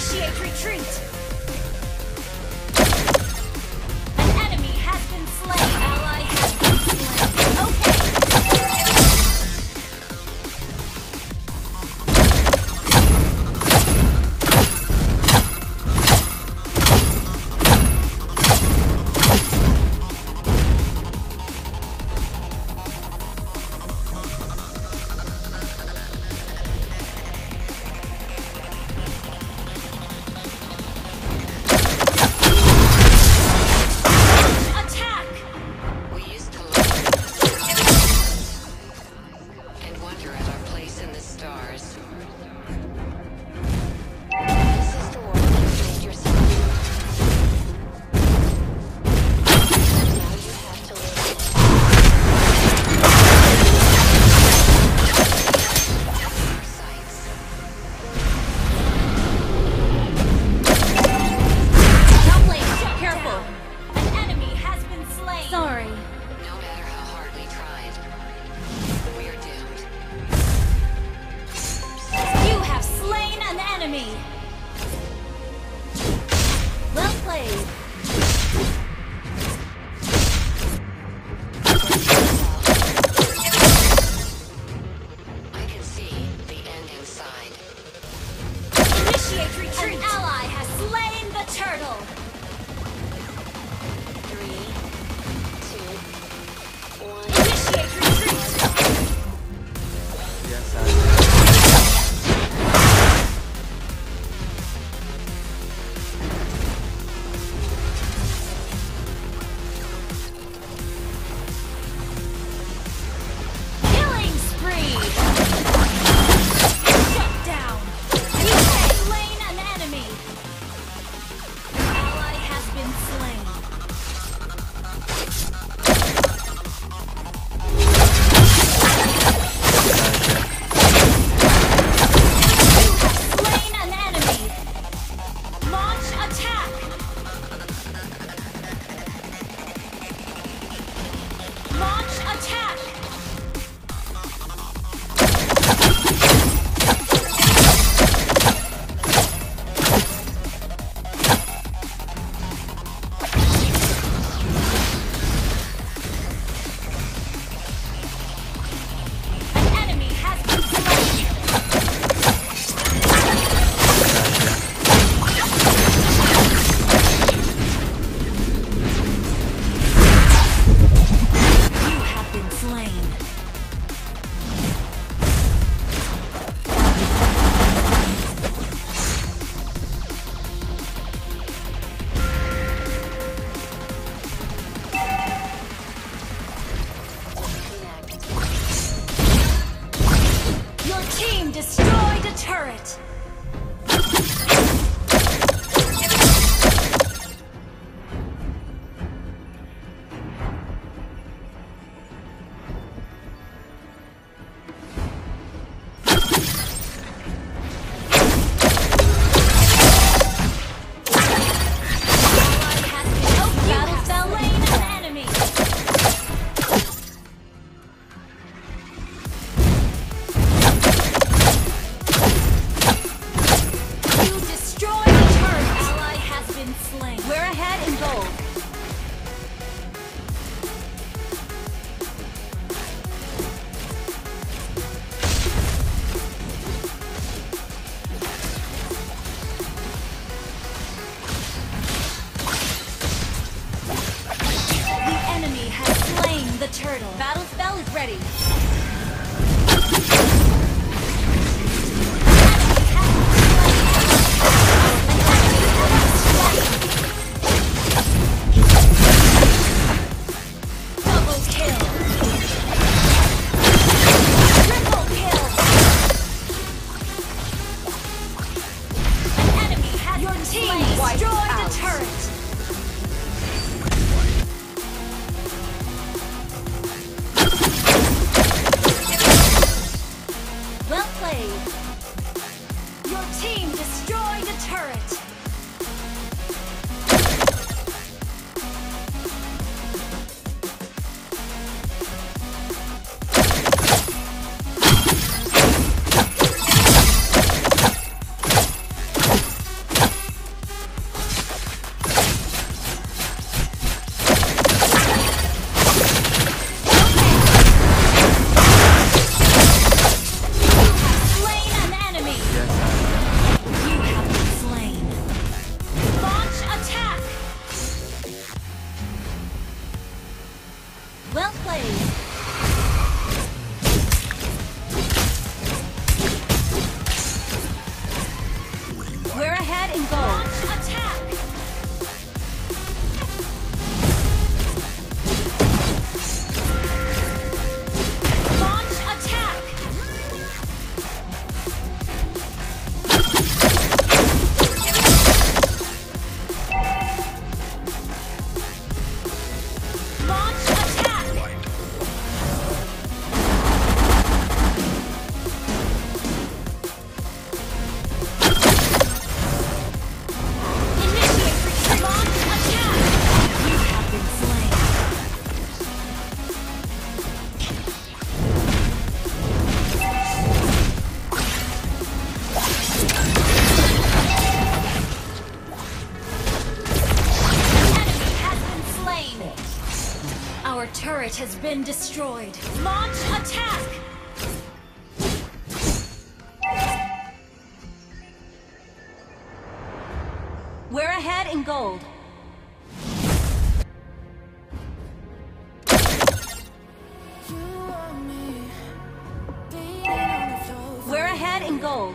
Initiate retreat! An enemy has been slain. Ally has been slain. Turret. turret has been destroyed. Launch attack! We're ahead in gold. We're ahead in gold.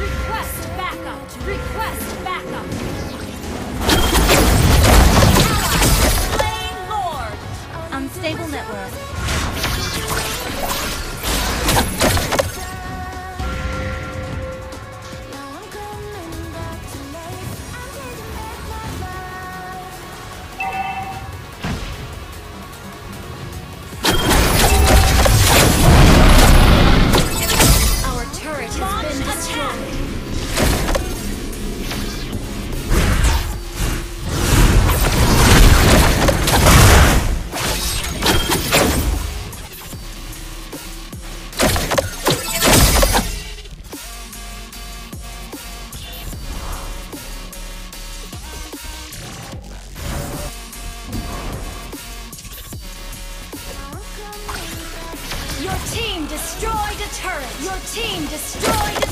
Request backup! Request backup! Unstable network. Our turret has been destroyed. Your team destroyed a turret! Your team destroyed a turret!